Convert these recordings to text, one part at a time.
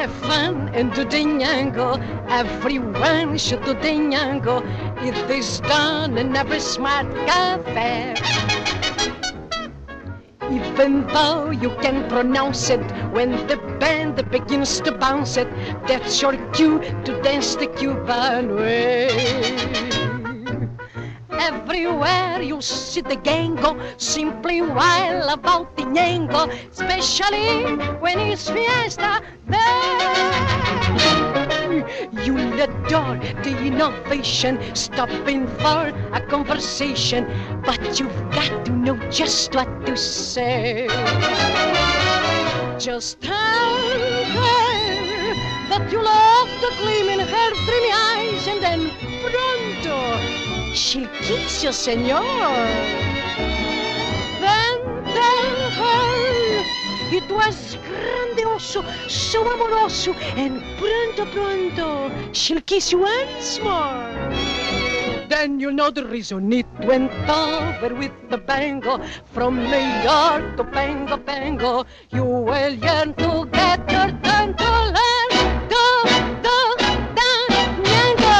have fun and do the Ñango. Everyone should do the Ñango. It is done in every smart cafe. Even though you can pronounce it, when the band begins to bounce it, that's your cue to dance the Cuban way. Everywhere you see the gang go, simply while about the Ñango, especially when it's fiesta day. You'll adore the innovation, stopping for a conversation, but you've got to know just what to say. Just tell her that you love the gleam in her dreamy eyes, and then pronto, she'll kiss you, senor. Then tell her it was grandioso, so amoroso, and pronto, pronto, she'll kiss you once more. Then you'll know the reason it went over with the bango. From New York to Pango Pango, you will yearn to get your turn to learn the Ñango.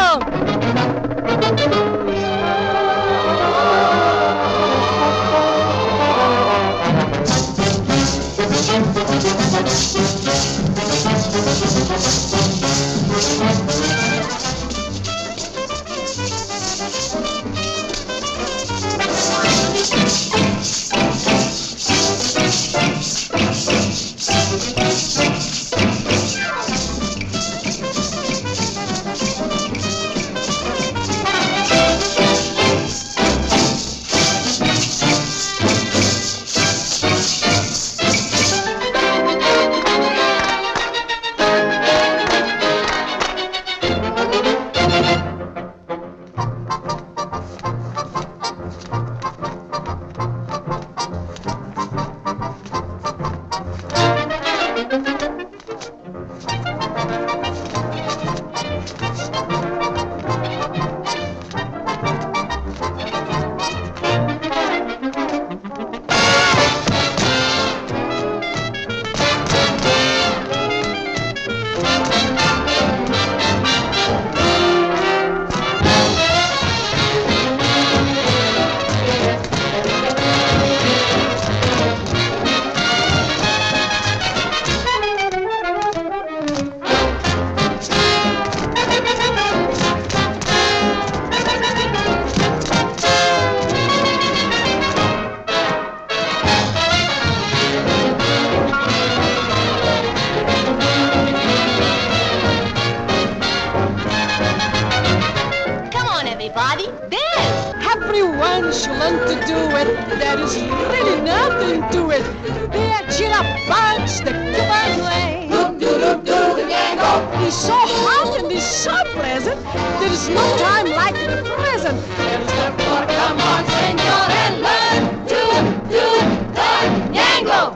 Everybody, dance! Everyone should learn to do it. There is really nothing to it. There, cheer up, bunch, the Cuban way. Do the Ñango. It's so hot and it's so pleasant. There is no time like the present. There is therefore, come on, senor, and learn to do the Ñango.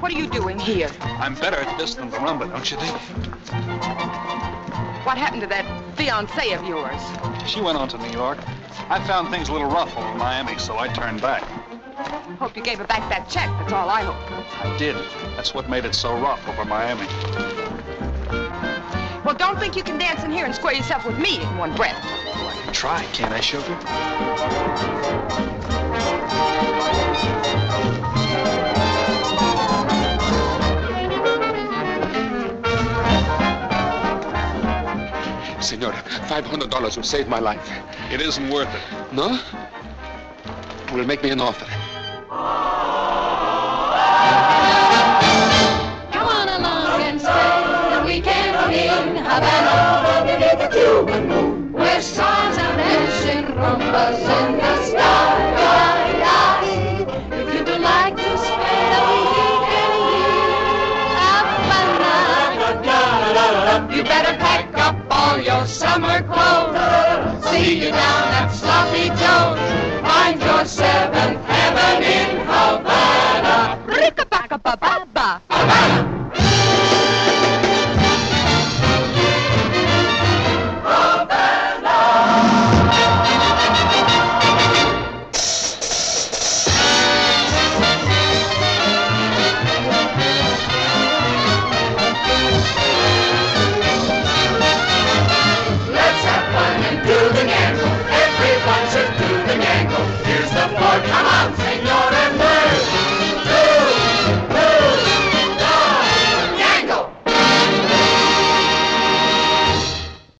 What are you doing here? I'm better at this than rumba, don't you think? What happened to that fiancée of yours? She went on to New York. I found things a little ruffled in Miami, so I turned back. Hope you gave her back that check, that's all I hope. I did. That's what made it so rough over Miami. Well, don't think you can dance in here and square yourself with me in one breath. Well, I can try, can't I, sugar? Senora, $500 will save my life. It isn't worth it. No? Will make me an offer. summer coat. See you down at Sloppy Joe's. Find your seventh heaven in